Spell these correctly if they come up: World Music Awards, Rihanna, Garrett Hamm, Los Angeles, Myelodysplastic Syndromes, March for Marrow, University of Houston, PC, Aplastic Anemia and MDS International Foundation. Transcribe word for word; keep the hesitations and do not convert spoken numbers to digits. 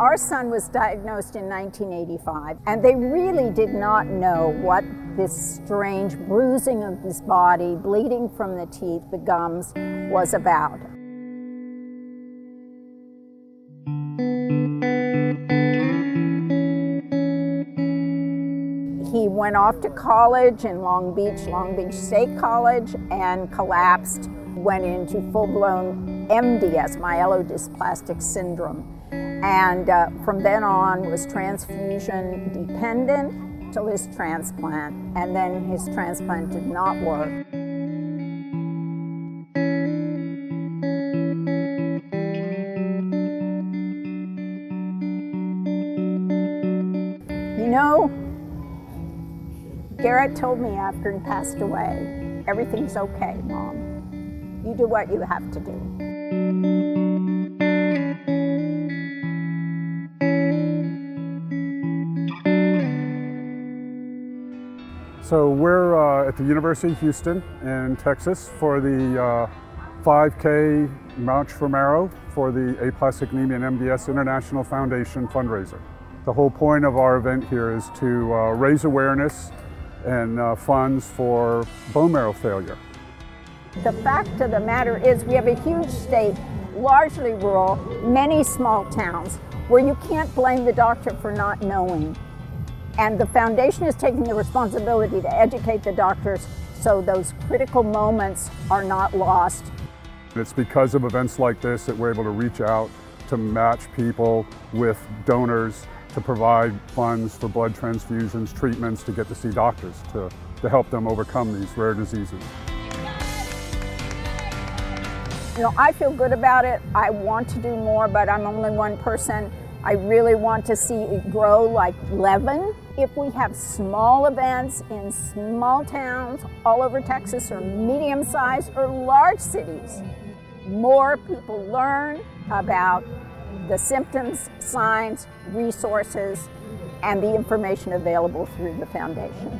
Our son was diagnosed in nineteen eighty-five, and they really did not know what this strange bruising of his body, bleeding from the teeth, the gums, was about. He went off to college in Long Beach, Long Beach State College, and collapsed, went into full-blown M D S, Myelodysplastic Syndrome. And uh, from then on was transfusion dependent till his transplant, and then his transplant did not work. You know, Garrett told me after he passed away, "Everything's okay, Mom. You do what you have to do." So we're uh, at the University of Houston in Texas for the uh, five K March for Marrow for the Aplastic Anemia and M D S International Foundation fundraiser. The whole point of our event here is to uh, raise awareness and uh, funds for bone marrow failure. The fact of the matter is we have a huge state, largely rural, many small towns, where you can't blame the doctor for not knowing. And the foundation is taking the responsibility to educate the doctors so those critical moments are not lost. It's because of events like this that we're able to reach out to match people with donors, to provide funds for blood transfusions, treatments, to get to see doctors, to, to help them overcome these rare diseases. You know, I feel good about it. I want to do more, but I'm only one person. I really want to see it grow like Leaven. If we have small events in small towns all over Texas, or medium-sized or large cities, more people learn about the symptoms, signs, resources, and the information available through the foundation.